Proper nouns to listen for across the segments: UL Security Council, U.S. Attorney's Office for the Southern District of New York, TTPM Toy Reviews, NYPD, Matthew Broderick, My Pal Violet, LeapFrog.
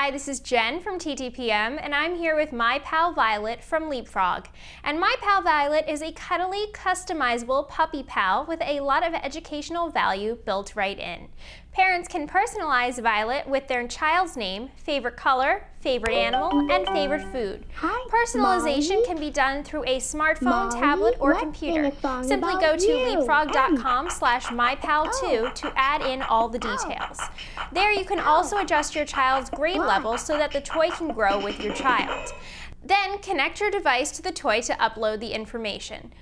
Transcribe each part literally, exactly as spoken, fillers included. Hi, this is Jen from T T P M, and I'm here with My Pal Violet from LeapFrog. And My Pal Violet is a cuddly, customizable puppy pal with a lot of educational value built right in. Parents can personalize Violet with their child's name, favorite color, favorite animal, and favorite food. Hi, Personalization Mommy. Can be done through a smartphone, Mommy, tablet, or computer. Simply go to leapfrog dot com slash my pal two to add in all the details. There you can also adjust your child's grade level so that the toy can grow with your child. Then connect your device to the toy to upload the information.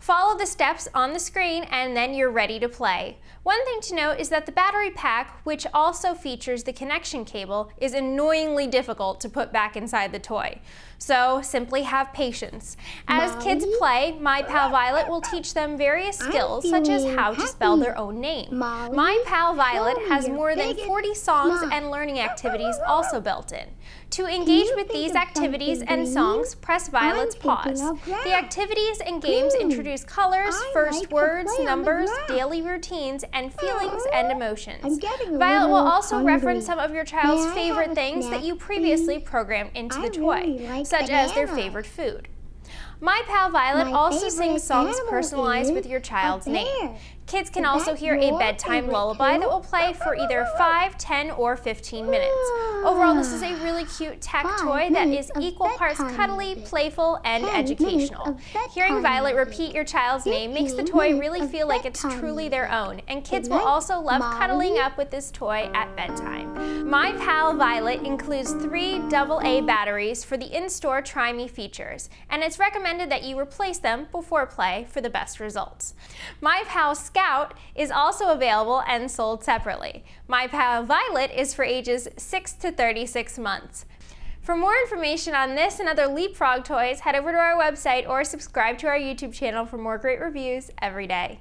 Follow the steps on the screen and then you're ready to play. One thing to note is that the battery pack, which also features the connection cable, is annoyingly difficult to put back inside the toy. So simply have patience. As Mommy? Kids play, My Pal Violet will teach them various skills such as how happy. to spell their own name. Mommy? My Pal Violet has more than forty songs Mom. and learning activities also built in. To engage with these activities and songs, press Violet's pause. The activities and games introduce colors, first words, numbers, daily routines, and feelings and emotions. Violet will also reference some of your child's favorite things that you previously programmed into the toy, such as their favorite food. My Pal Violet also sings songs personalized with your child's name. Kids can also hear a bedtime lullaby that will play for either five, ten, or fifteen minutes. Overall, this is a really cute tech toy that is equal parts cuddly, playful, and educational. Hearing Violet repeat your child's name makes the toy really feel like it's truly their own, and kids will also love cuddling up with this toy at bedtime. My Pal Violet includes three double A batteries for the in-store Try Me features, and it's recommended that you replace them before play for the best results. My Pal Scout is also available and sold separately. My Pal Violet is for ages six to thirty-six months. For more information on this and other LeapFrog toys, head over to our website or subscribe to our YouTube channel for more great reviews every day.